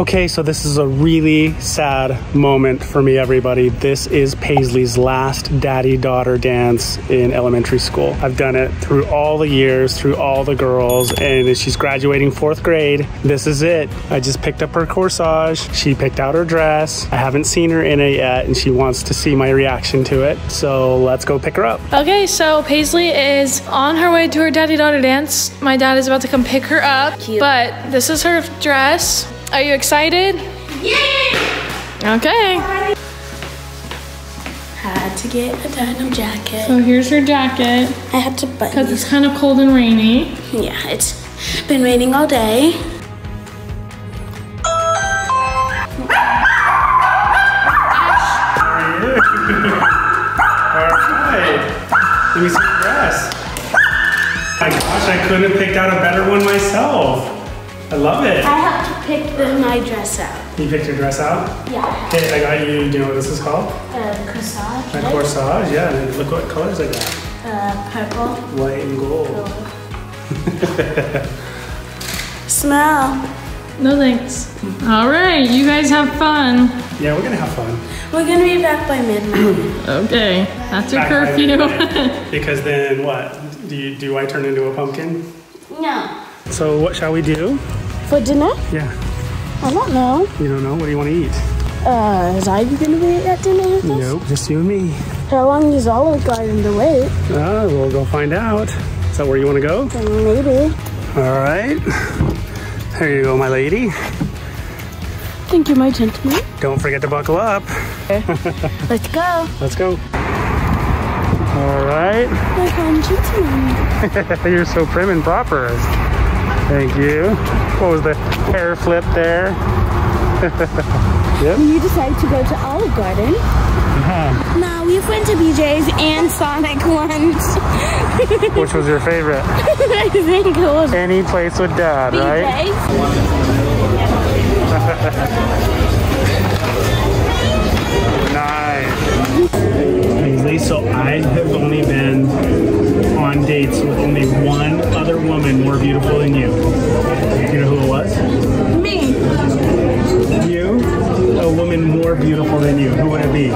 Okay, so this is a really sad moment for me, everybody. This is Paisley's last daddy-daughter dance in elementary school. I've done it through all the years, through all the girls, and she's graduating 4th grade. This is it. I just picked up her corsage. She picked out her dress. I haven't seen her in it yet, and she wants to see my reaction to it. So let's go pick her up. Okay, so Paisley is on her way to her daddy-daughter dance. My dad is about to come pick her up. Cute. But this is her dress. Are you excited? Yeah! Okay. Had to get a denim jacket. So here's your jacket. I had to button. Because it's kind of cold and rainy. Yeah, it's been raining all day. All right. Let me see the dress. My gosh, I couldn't have picked out a better one myself. I love it. I have to pick my dress out. You picked your dress out? Yeah. Hey, I got you, do you know what this is called? Corsage. A corsage, yeah. And look what colors I got. Purple. White and gold. Smell. No thanks. All right, you guys have fun. Yeah, we're gonna have fun. We're gonna be back by midnight. Okay, that's your curfew. Because then what? Do I turn into a pumpkin? No. So what shall we do? For dinner? Yeah. I don't know. You don't know? What do you want to eat? Is Ivy going to be at dinner with us? Nope, just you and me. How long is Olive Garden to wait? We'll go find out. Is that where you want to go? Maybe. All right. There you go, my lady. Thank you, my gentleman. Don't forget to buckle up. Okay. Let's go. Let's go. All right. My kind gentleman. You're so prim and proper. Thank you. What was the hair flip there? Yep. You decided to go to Olive Garden. Uh-huh. No, we went to BJ's and Sonic once. Which was your favorite? I think it was. Any place with Dad, BJ's. Right? Nice. So I have only been on dates with only one other woman more beautiful than you. Do you know who it was? Me. You? A woman more beautiful than you. Who would it be?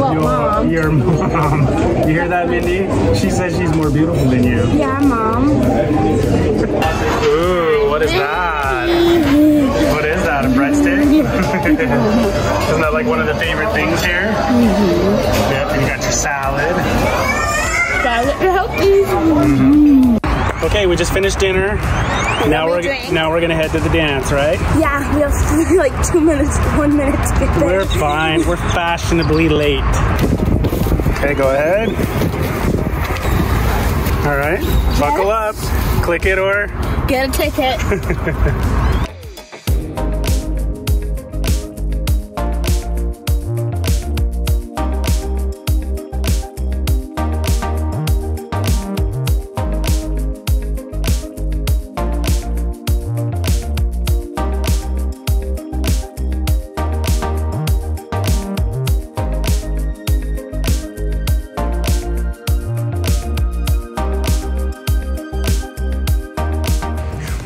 Well, Mom. Your mom. You hear that, Mindy? She says she's more beautiful than you. Yeah, Mom. Ooh, what is that? What is that, a breadstick? Isn't that like one of the favorite things here? Mm-hmm. Yep, and you got your salad. Salad healthy. Mm-hmm. Okay, we just finished dinner. Now we're gonna head to the dance, right? Yeah, we have like 1 minute to get there. We're fine. We're fashionably late. Okay, go ahead. All right, yes. Buckle up. Click it or get a ticket.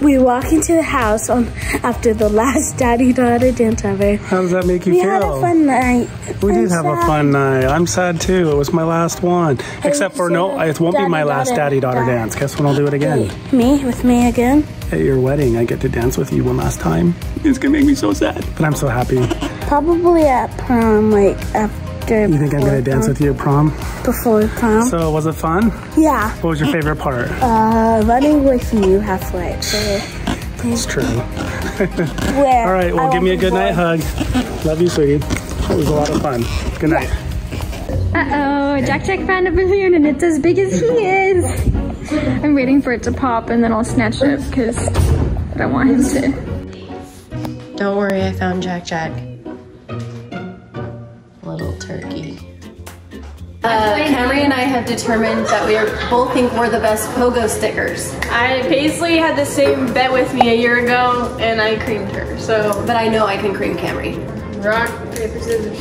We walk into the house after the last daddy-daughter dance ever. How does that make you feel? We had a fun night. We did have a fun night. I'm sad too. It was my last one. Except for no, it won't be my last daddy-daughter dance. Guess when I'll do it again? Me? With me again? At your wedding, I get to dance with you one last time. It's gonna make me so sad. But I'm so happy. Probably at prom, like after. You think I'm gonna dance with you at prom? Before prom. So was it fun? Yeah. What was your favorite part? Running with you halfway. That's true. Where? All right, well, give me a good night hug. Love you, sweetie. It was a lot of fun. Good night. Uh-oh, Jack-Jack found a balloon and it's as big as he is. I'm waiting for it to pop and then I'll snatch it because I don't want him to. Don't worry, I found Jack-Jack. Little turkey. Camry and I have determined that we both think we're the best pogo stickers. Paisley had the same bet with me a year ago, and I creamed her, so. But I know I can cream Camry. Rock, paper, scissors.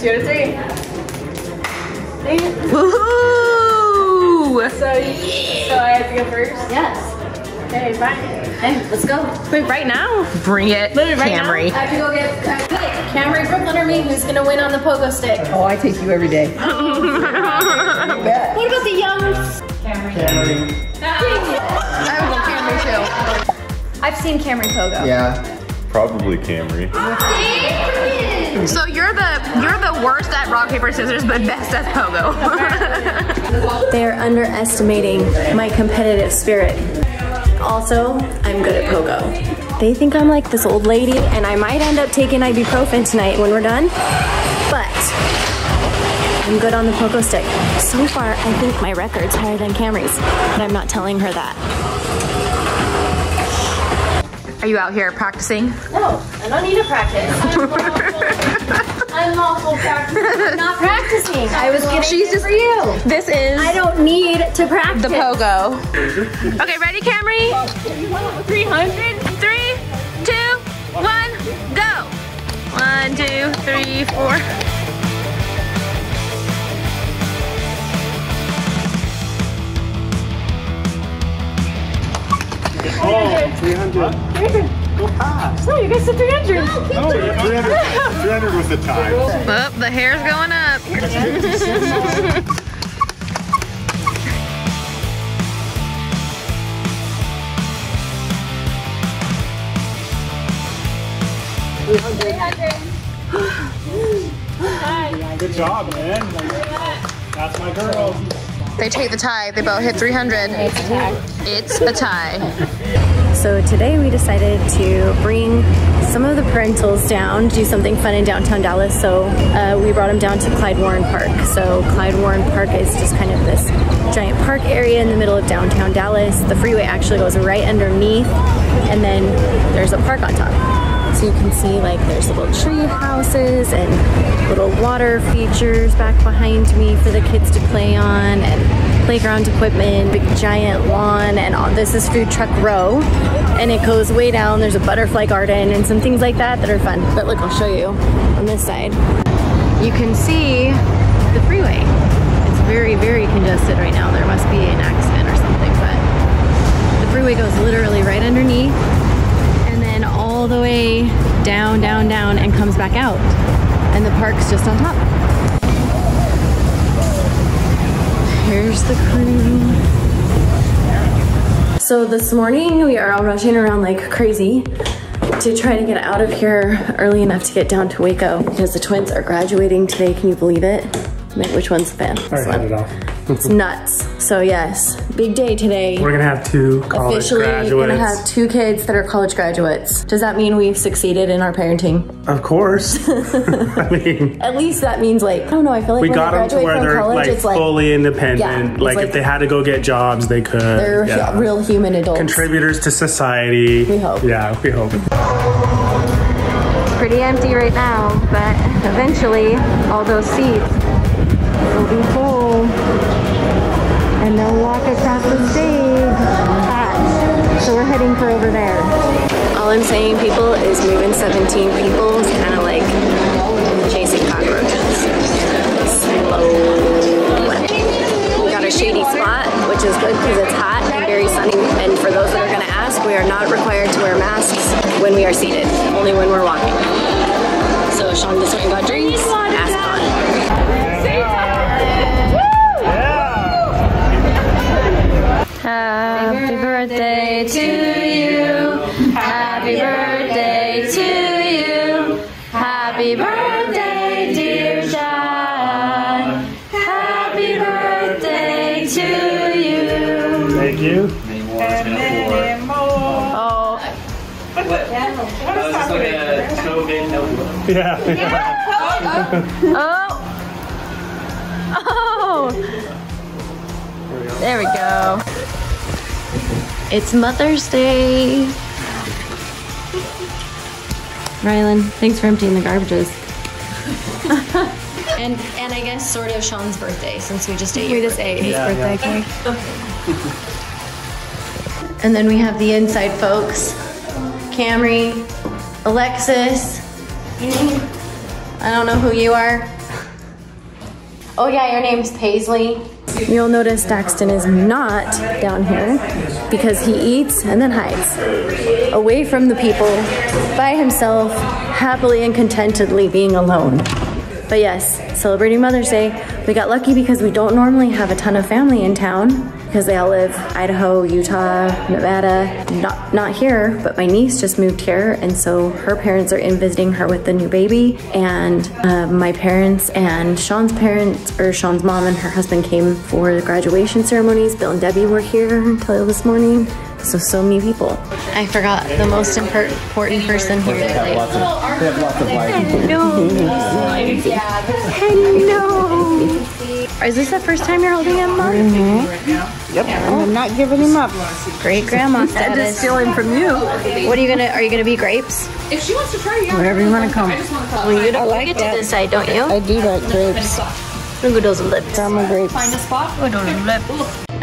2 out of 3. Woohoo! So I have to go first? Yes. Okay, bye. Hey, let's go. Wait, right now? Bring it, literally right Camry. Now, I have to go get a pick. Camry, Brooklyn, or me, who's going to win on the pogo stick? Oh, I take you every day. What about the youngs? Camry. I will go Camry too. I've seen Camry pogo. Yeah. Probably Camry. So you're the worst at rock, paper, scissors, but best at pogo. They're underestimating my competitive spirit. Also, I'm good at pogo. They think I'm like this old lady, and I might end up taking ibuprofen tonight when we're done, but I'm good on the pogo stick. So far, I think my record's higher than Camry's, but I'm not telling her that. Are you out here practicing? No, I don't need to practice. I'm awful practicing. I'm not practicing. I was getting for you. This is. I don't need to practice. The pogo. Okay, ready, Camry? 300, 3, 2, 1, go. 1, 2, 3, 4. Oh, 300. 300. Go past. No, you guys said 300. No, keep 300. 300 was the tie. Oh, the hair's going up. Good job, man. That's my girl. They take the tie, they both hit 300. It's a tie. It's a tie. So today we decided to bring some of the parentals down, do something fun in downtown Dallas. So we brought them down to Clyde Warren Park. So Clyde Warren Park is just kind of this giant park area in the middle of downtown Dallas. The freeway actually goes right underneath, and then there's a park on top. So you can see like there's little tree houses and little water features back behind me for the kids to play on, and playground equipment, big giant lawn, and all this is food truck row, and it goes way down. There's a butterfly garden and some things like that that are fun. But look, I'll show you on this side. You can see the freeway. It's very, very congested right now. There must be an accident or something, but the freeway goes literally right underneath, all the way down, down, down, and comes back out. And the park's just on top. Here's the crew. So this morning we are all rushing around like crazy to try to get out of here early enough to get down to Waco because the twins are graduating today. Can you believe it? Wait, which one's the fan? All right, hand it off. It's nuts. So yes, big day today. We're gonna have 2 college graduates. Officially gonna have 2 kids that are college graduates. Does that mean we've succeeded in our parenting? Of course. I mean, at least that means like, I don't know, I feel like we got them to where they're college, like fully independent. Yeah, like if they had to go get jobs, they could. They're real human adults. Contributors to society. We hope. Yeah, we hope. Pretty empty right now, but eventually all those seats will be full, and they'll walk across the stage fast. So we're heading for over there. All I'm saying, people, is moving 17 people is kind of like chasing cockroaches. Slow. We got a shady spot, which is good because it's hot and very sunny. And for those that are going to ask, we are not required to wear masks when we are seated, only when we're walking. So Sean just went and got drinks, mask on. Happy birthday to you. Happy birthday to you. Happy birthday, dear John. Happy birthday to you. Thank you. And many more. Oh. What is this, like a COVID notebook? Yeah. Yeah. Oh. Oh. There we go. It's Mother's Day. Rylan, thanks for emptying the garbages. and I guess sort of Sean's birthday, since we just ate his birthday cake. And then we have the inside folks. Camry, Alexis. I don't know who you are. Oh yeah, your name's Paisley. You'll notice Daxton is not down here because he eats and then hides, away from the people, by himself, happily and contentedly being alone. But yes, celebrating Mother's Day. We got lucky because we don't normally have a ton of family in town because they all live Idaho, Utah, Nevada, not here, but my niece just moved here, and so her parents are in visiting her with the new baby, and my parents and Sean's mom and her husband came for the graduation ceremonies. Bill and Debbie were here until this morning. So many people. I forgot the most important person here. They have lots of life. Hello. Is this the first time you're holding him, Mom? Mm-hmm. Yep. Oh. I'm not giving him up. Great grandma status. I'm just stealing from you. What are you gonna? Are you gonna be grapes? If she wants to try, yeah. Whatever you want to come. Well, you don't like get that. To decide, don't you? I do like grapes. Who doesn't lip? Grandma grapes. Find a spot. Who doesn't lip?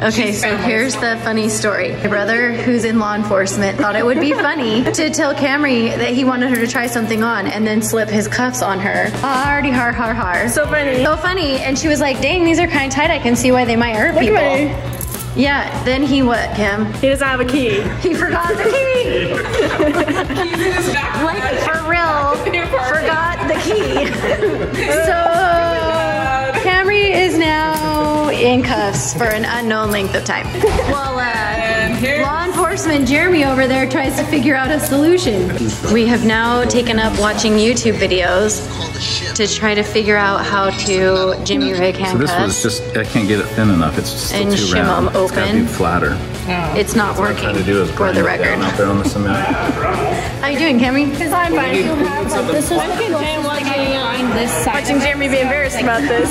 Okay, so here's the funny story. My brother, who's in law enforcement, thought it would be funny to tell Camry that he wanted her to try something on and then slip his cuffs on her. Hardy har har har. So funny. So funny, and she was like, dang, these are kind of tight, I can see why they might hurt people. Yeah, then he what, Cam? He doesn't have a key. He forgot the key! Like, for real, forgot the key. So, Camry is now in cuffs for an unknown length of time. Well, law enforcement Jeremy over there tries to figure out a solution. We have now taken up watching YouTube videos to try to figure out how to jimmy rig handcuffs. So this was just, I can't get it thin enough. It's just still too round. It's open. Gotta be flatter. Yeah. It's not working, for the record. How you doing, Camry? Because I'm fine. This is watching Jeremy be embarrassed about this.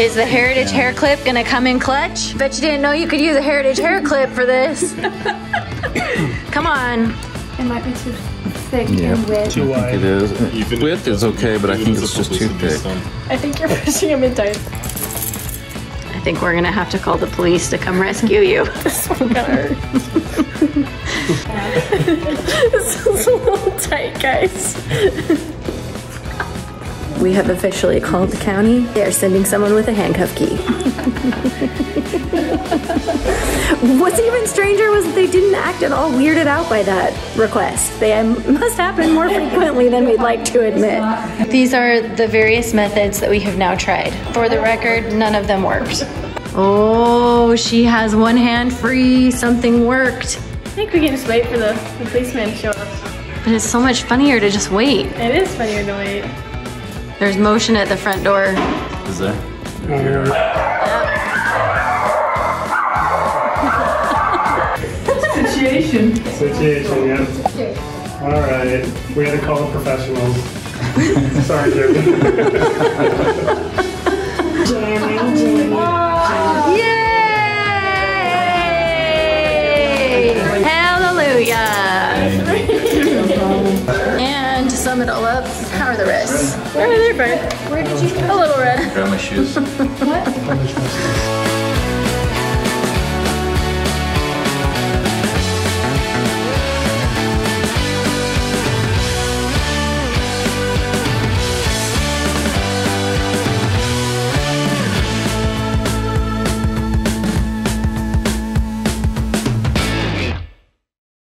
Is the heritage hair clip gonna come in clutch? Bet you didn't know you could use a heritage hair clip for this. Come on. It might be too thick and width. Too wide. I think it is. Even width is okay, but I think it's just too thick. I think you're pushing him in tight. I think we're gonna have to call the police to come rescue you. This one got hurt. This is a little tight, guys. We have officially called the county. They are sending someone with a handcuff key. What's even stranger was that they didn't act at all weirded out by that request. They must happen more frequently than we'd like to admit. These are the various methods that we have now tried. For the record, none of them worked. Oh, she has one hand free. Something worked. I think we can just wait for the policeman to show up. But it's so much funnier to just wait. It is funnier to wait. There's motion at the front door. Is there? Yep. Situation, yeah. All right, we had to call the professionals. Sorry, Jeremy. Jeremy. Yay! Hallelujah! And to sum it all up, how are the wrists? Where did you go? A little red. Grab my shoes. What?